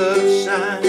sunshine.